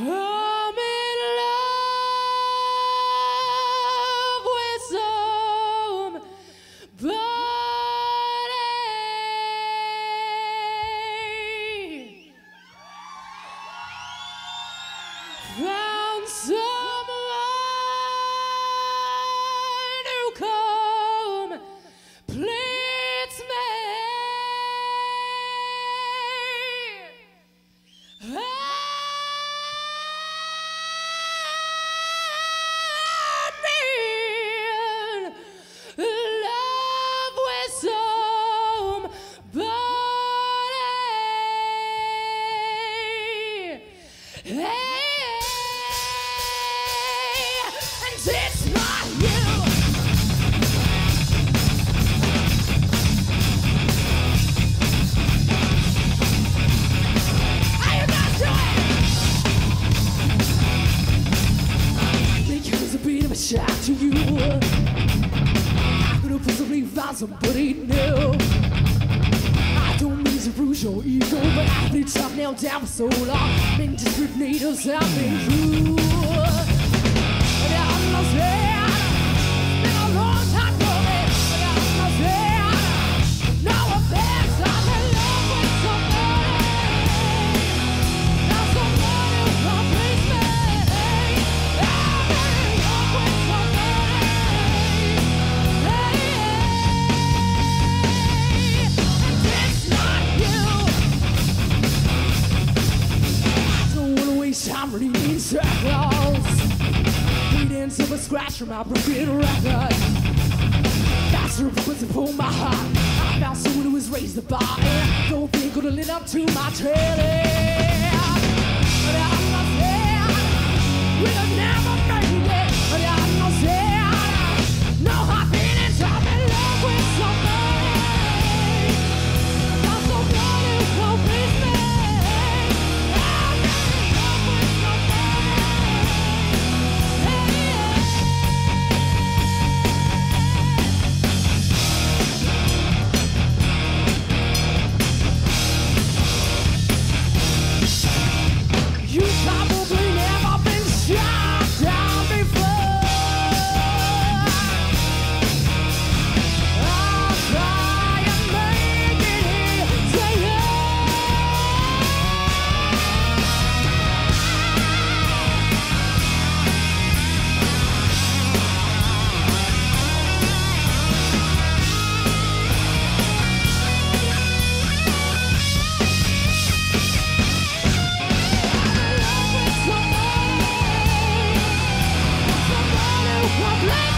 I'm in love with somebody. Found someone who completes me. Shout to you, I could've possibly found somebody new. I don't mean to bruise your ego, but I've been trapped now down for so long. Been discriminators, I've been true. And I'm not sad, it's been a long time coming. But I'm not sad, no offense, I'm in love with somebody. Now someone who completes me. I'm in love with I'm running in circles, waiting till I scratch from my broken record. That's the person for my heart. I found someone who was raised the bar, and I don't think gonna live up to my training. But I'm not sad, we'll never make it. But I'm not sad, no hard feelings. I'm in love with somebody. That's someone who completes me. What?